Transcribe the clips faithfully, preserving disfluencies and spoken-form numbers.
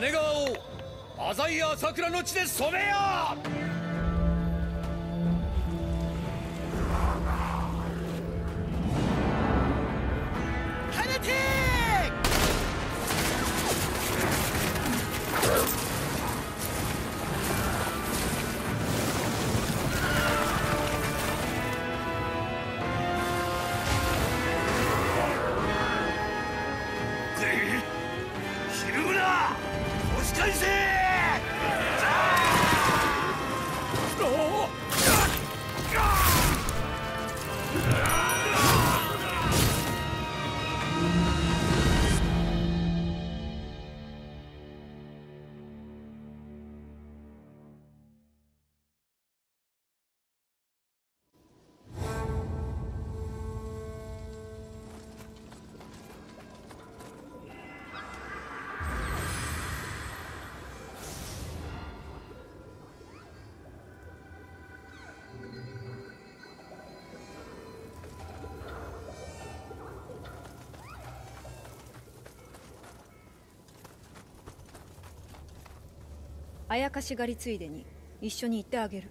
姉川を浅井や朝倉の地で染めよう。あやかし狩りついでに一緒に行ってあげる。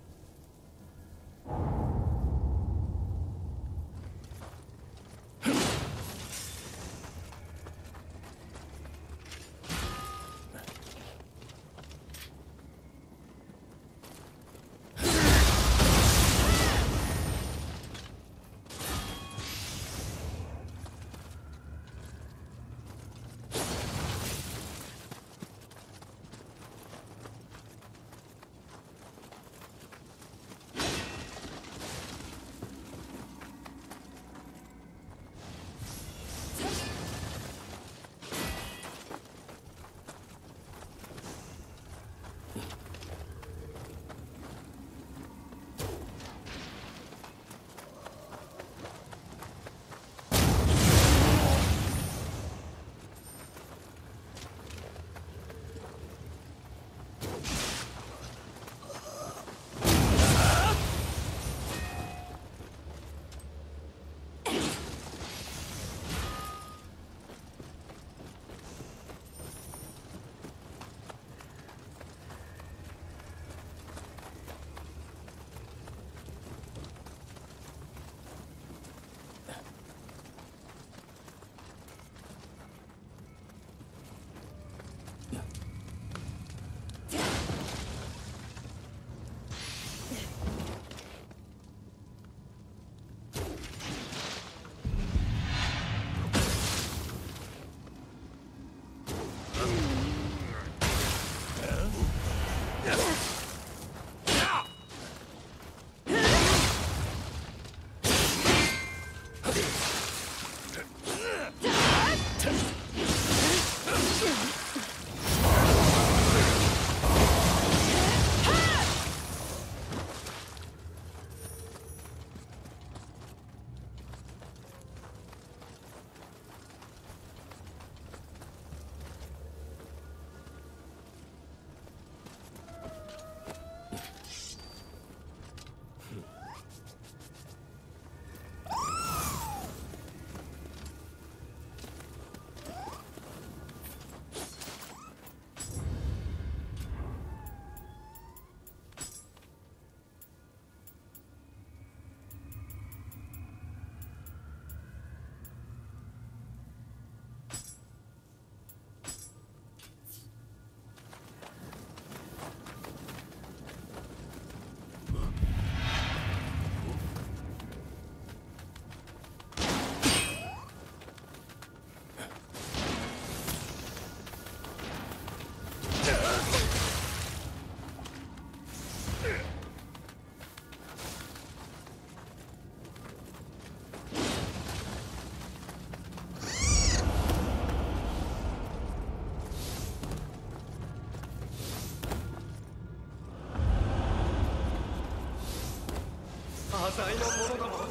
浅井の者ども、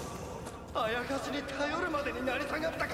あやかしに頼るまでになりたがったか。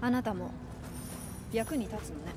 あなたも役に立つのね。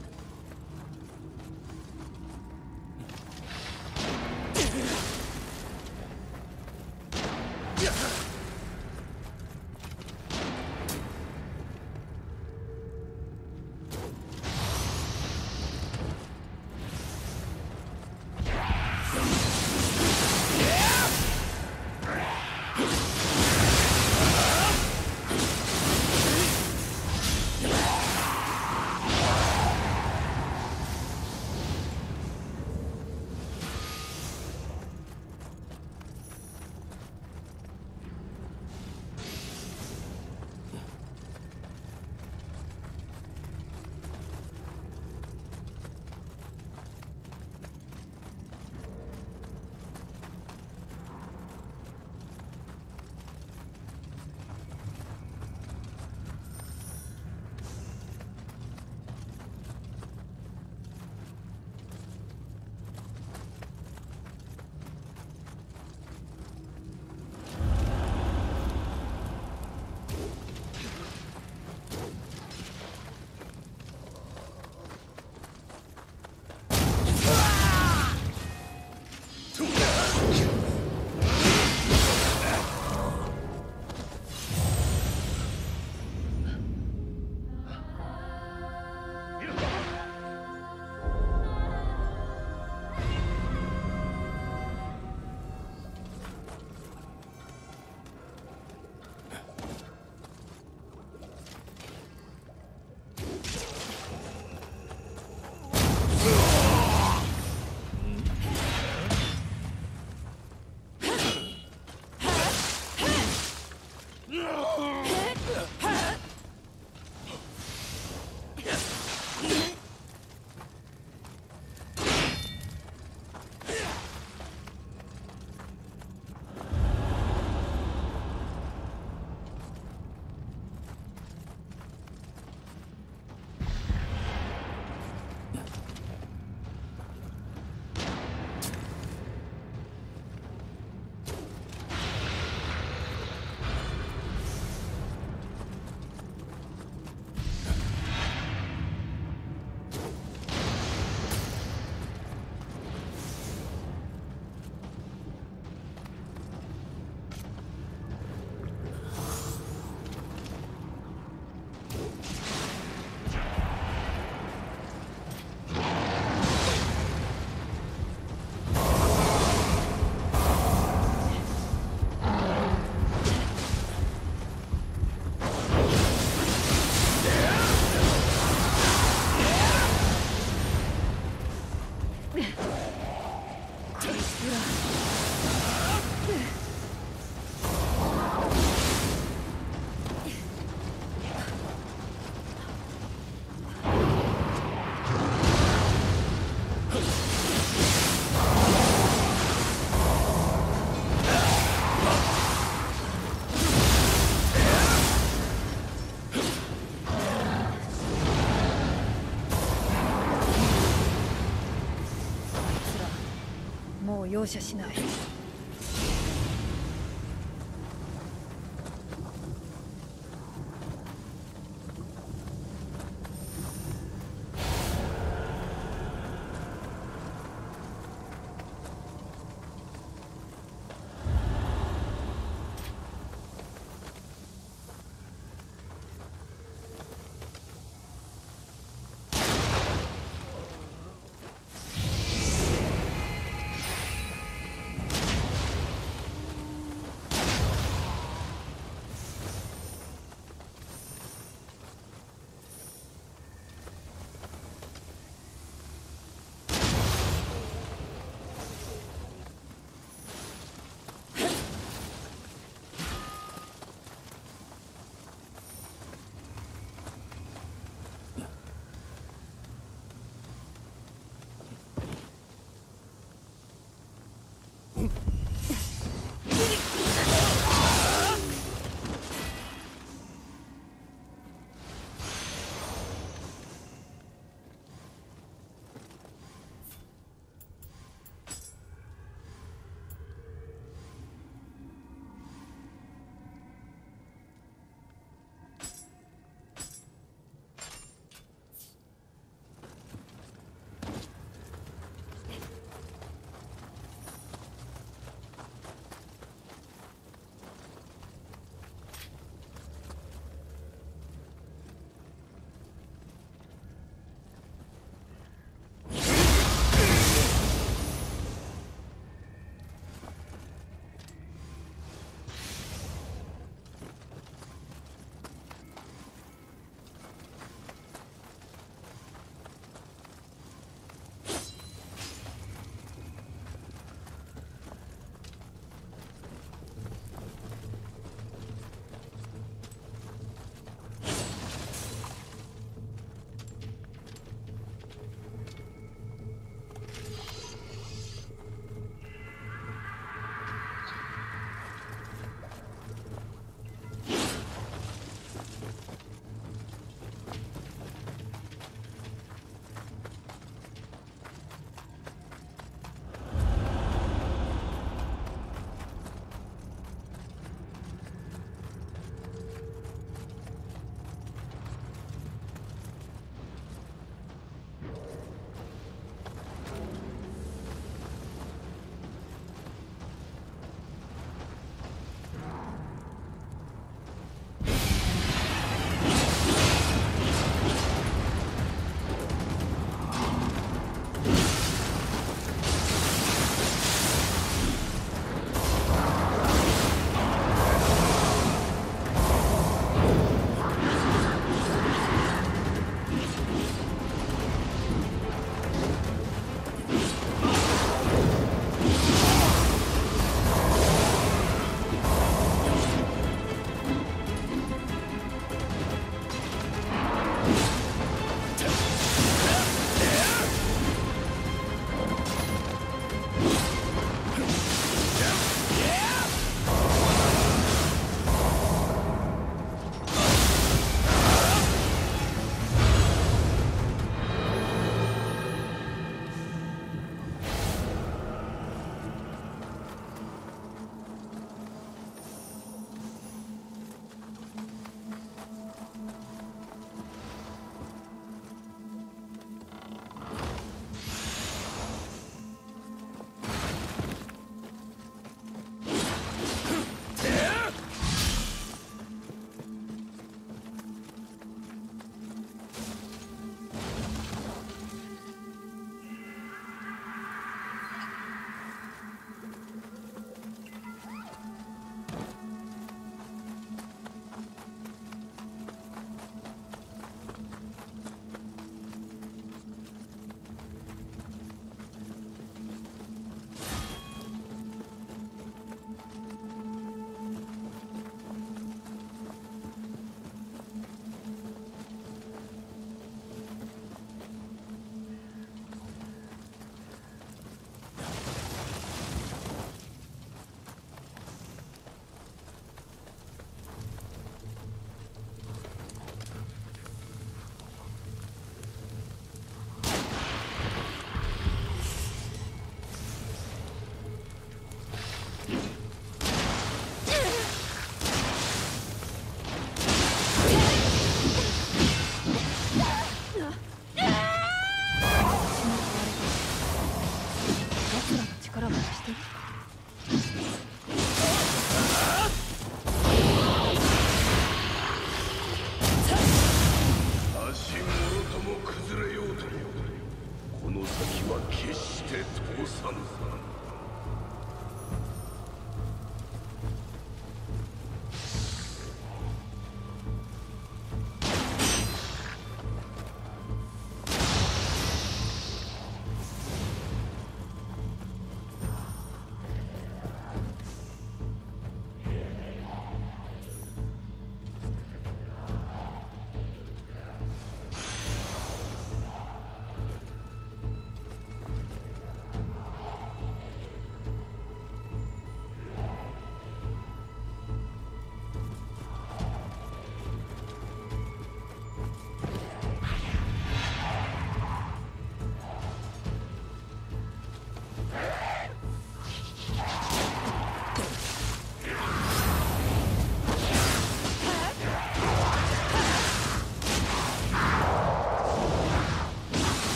容赦しない。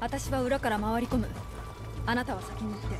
私は裏から回り込む。あなたは先に行って。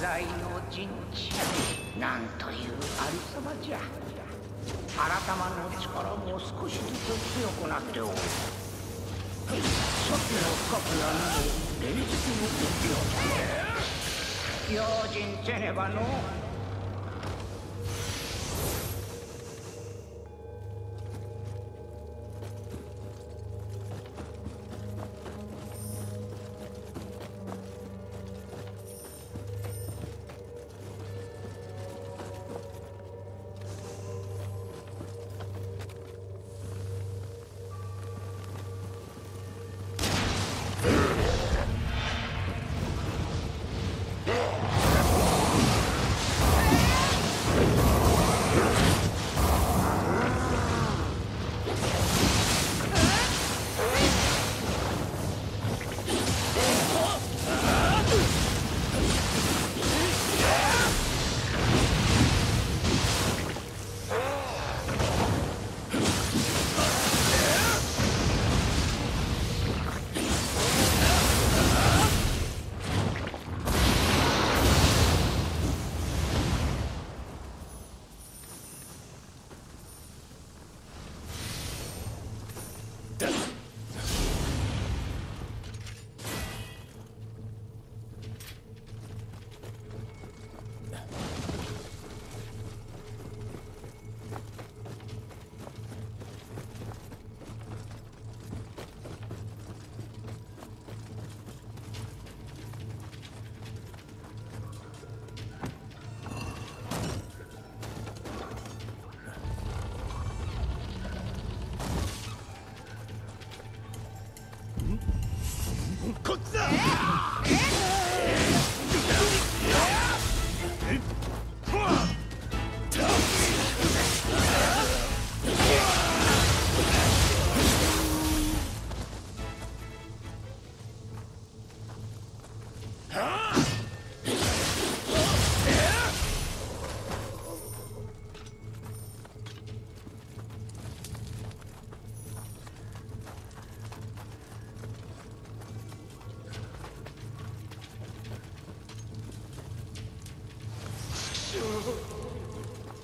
罪の人知、なんというありさまじゃ。新たまの力も少しずつ強くなっておる。初期の深くなり、連日も敵を止め、用心せねばの。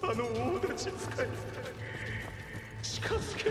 あの大立ち使い近づけない。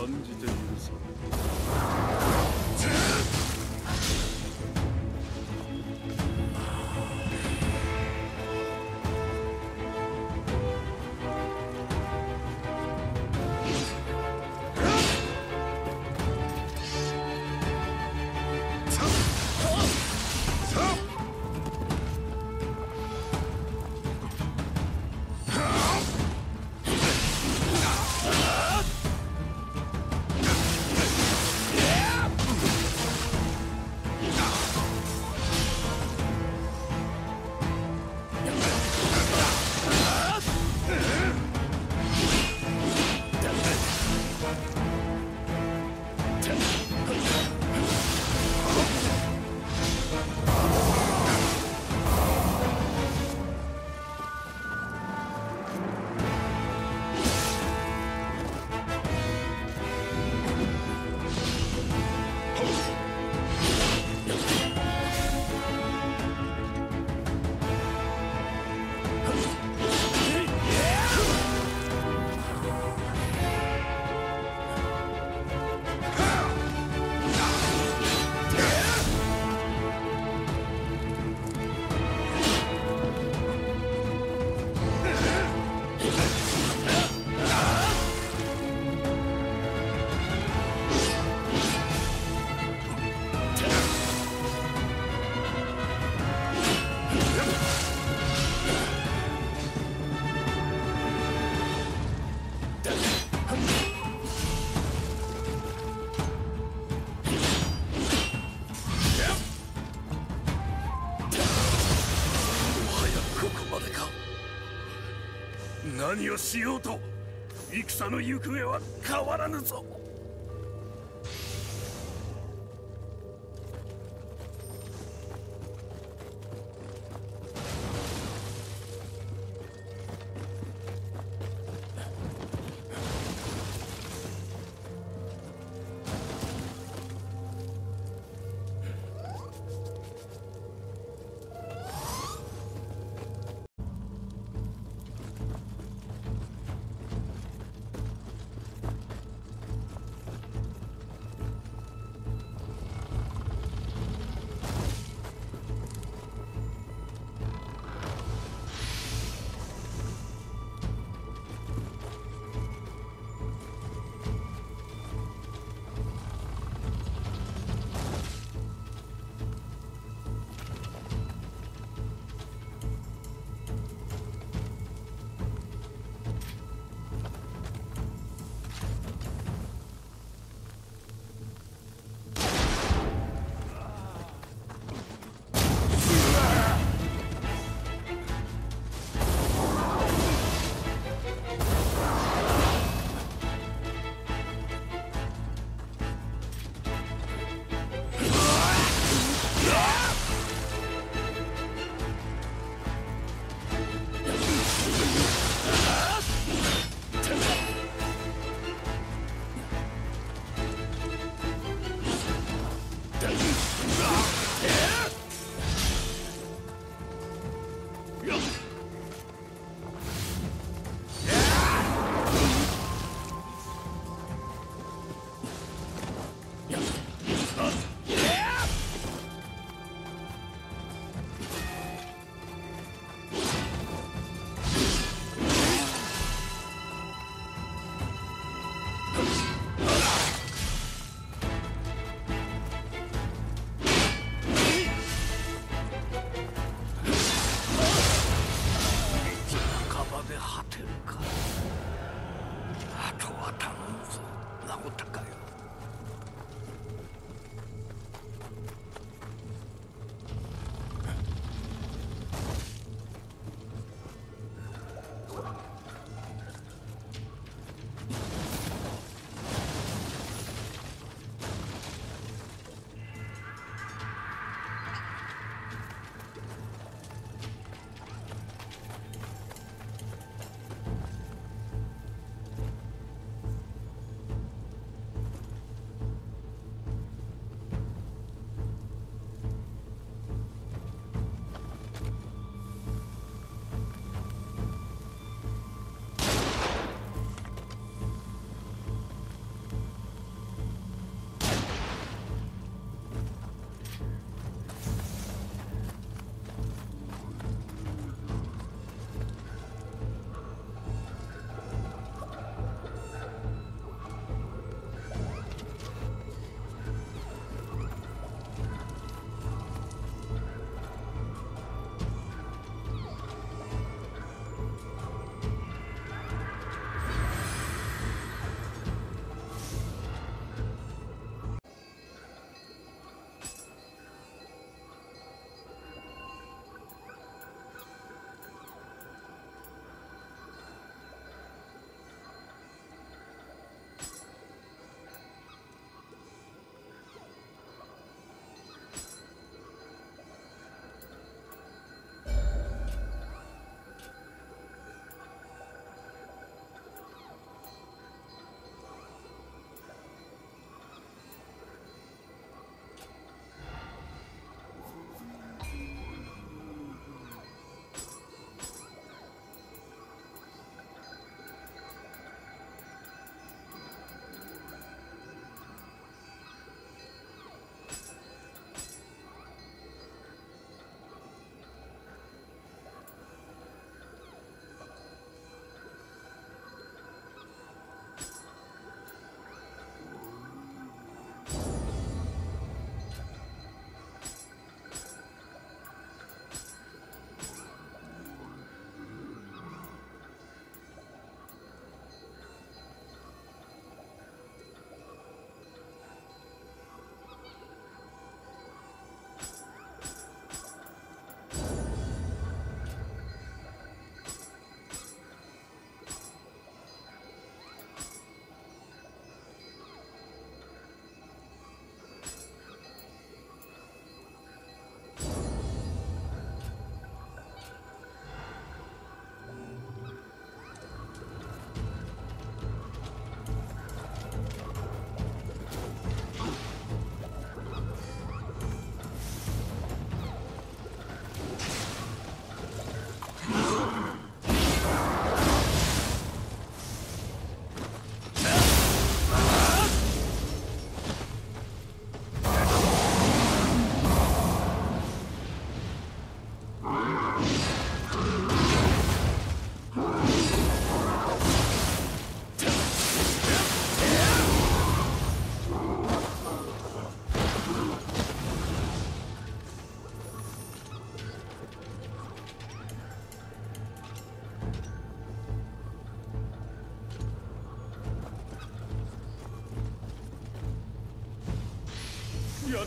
断じて許さ何をしようと戦の行方は変わらぬぞ。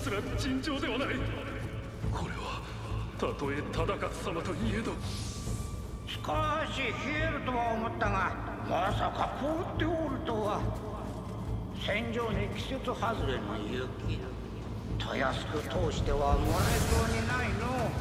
すら尋常ではない。これはたとえ忠勝様といえど。しかし冷えるとは思ったが、まさか凍っておるとは。戦場に季節外れの雪、たやすく通してはもらえそうにないの。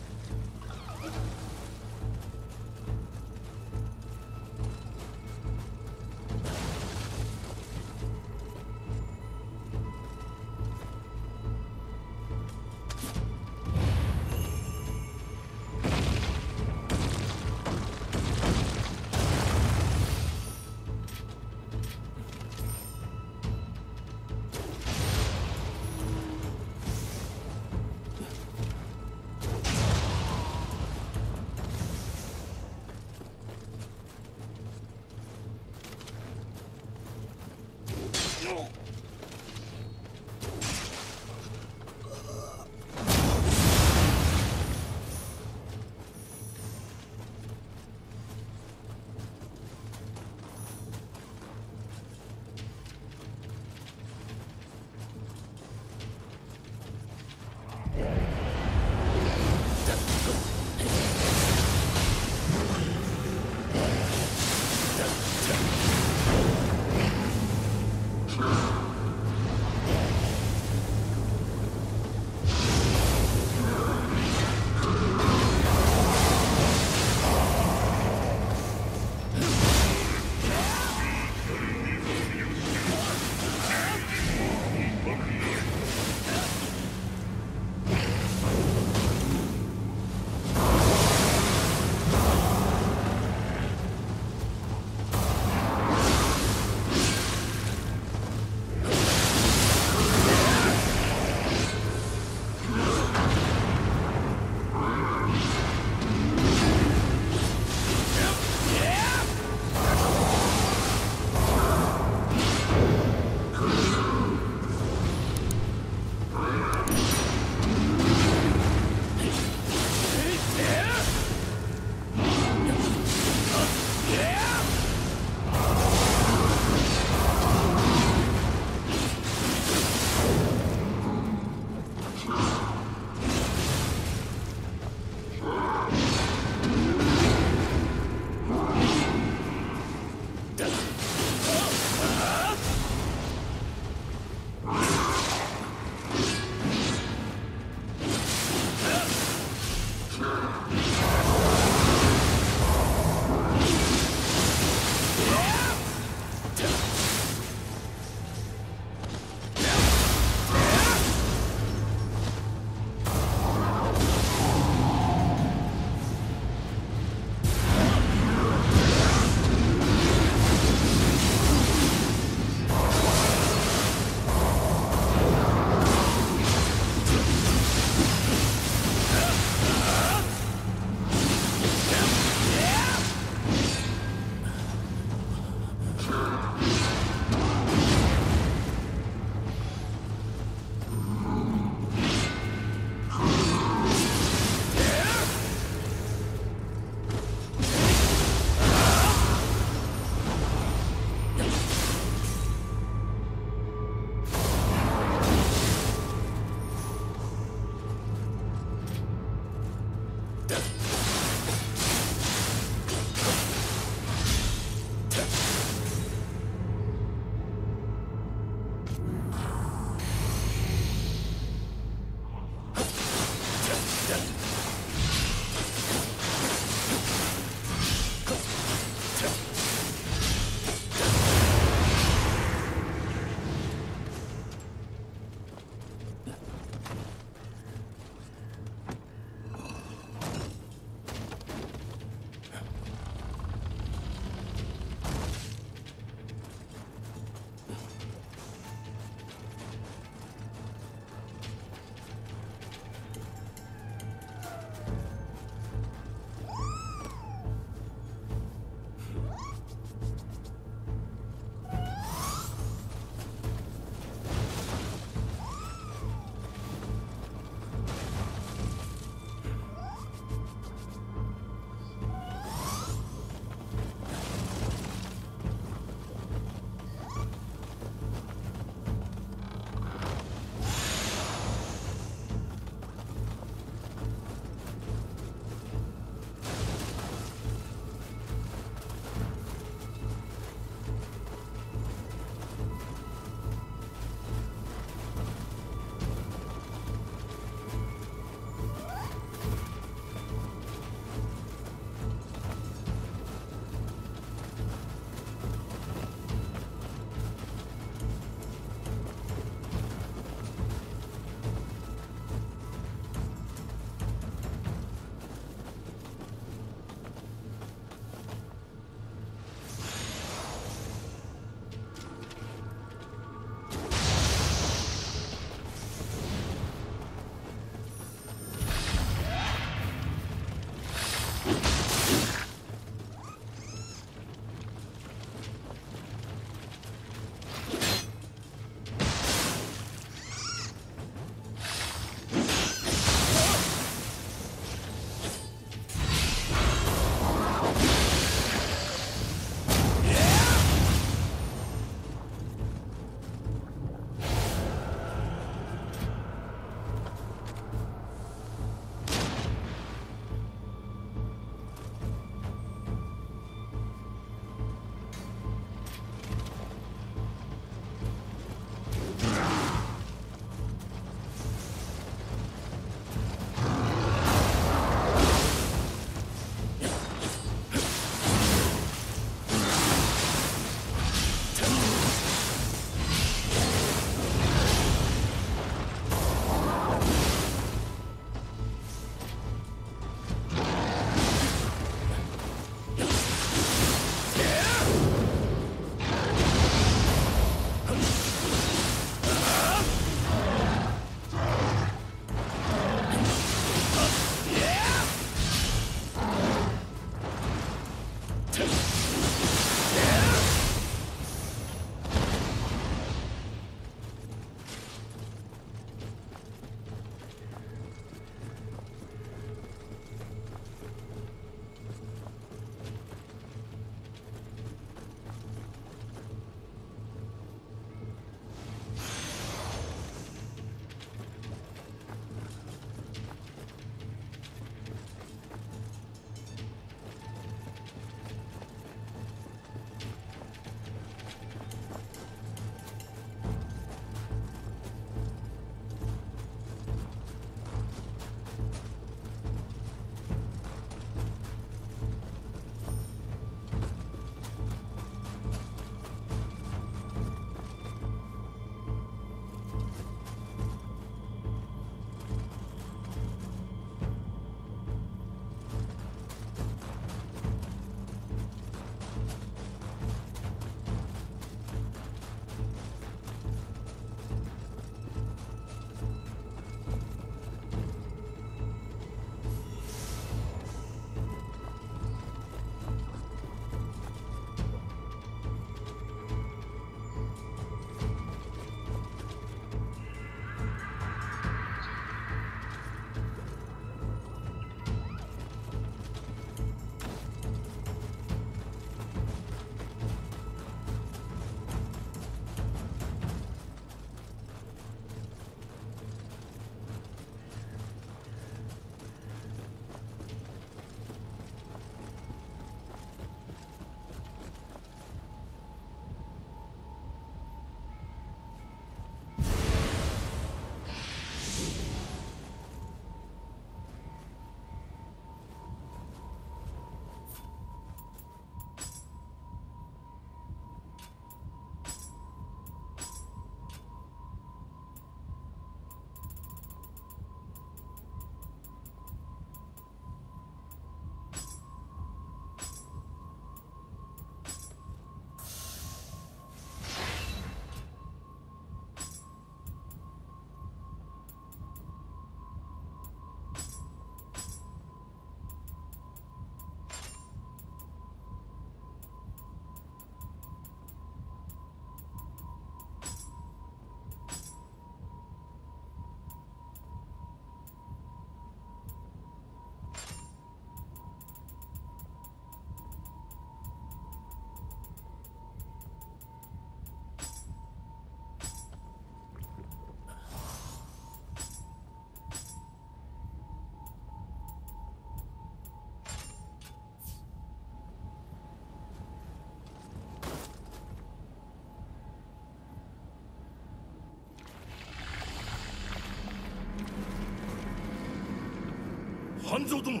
半蔵殿、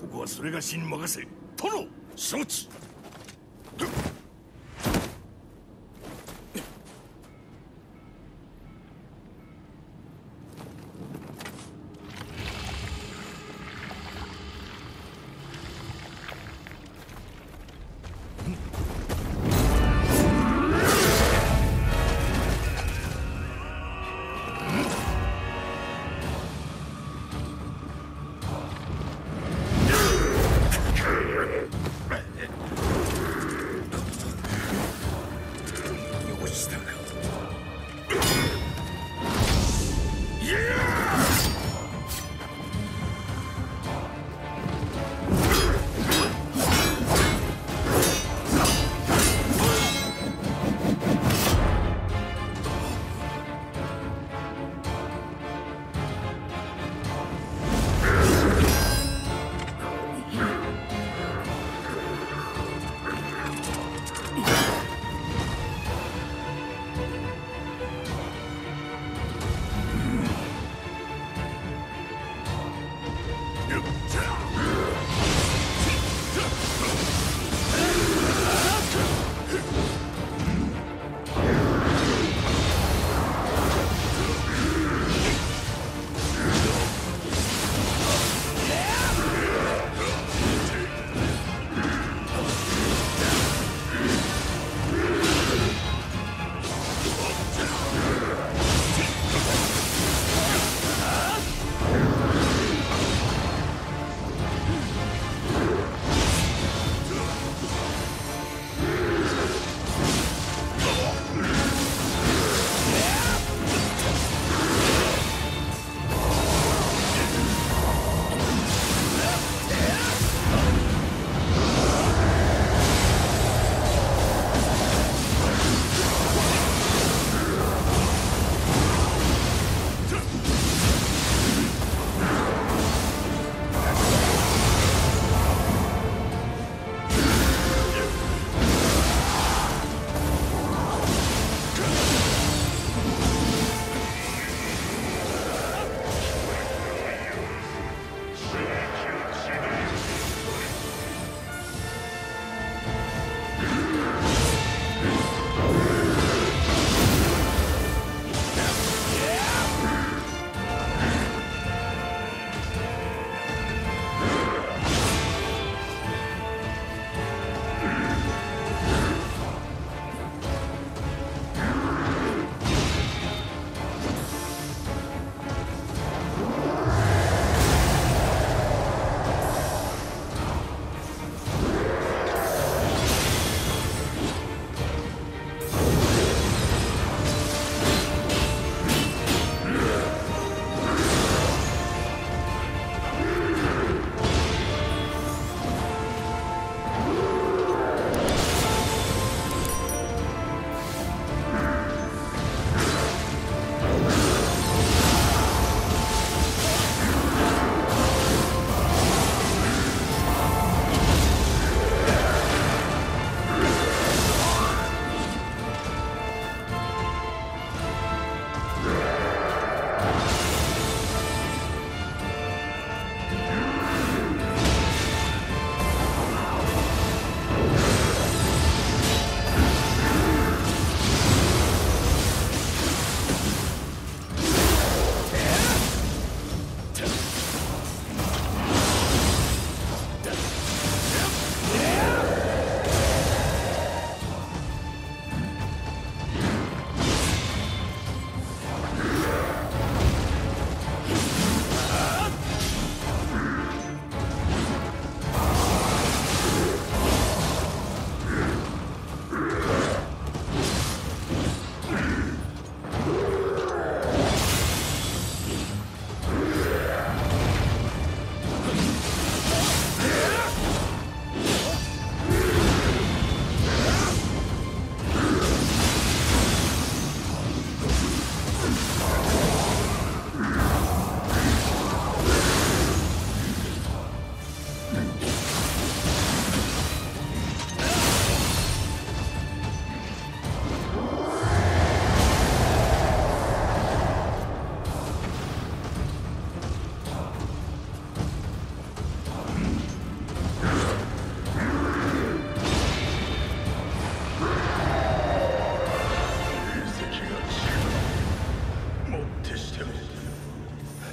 ここはそれがしに任せ。殿、承知。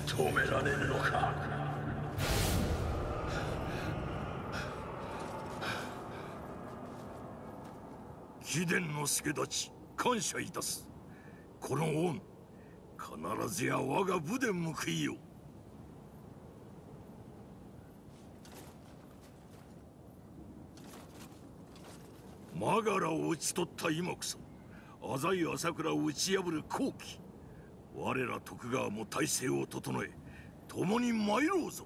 止められるのか。貴殿の助太刀、感謝いたす。この恩、必ずや我が武殿報いよう。マガラを討ち取った今こそ、浅井朝倉を打ち破る好機。我ら徳川も体制を整え、共に参ろうぞ。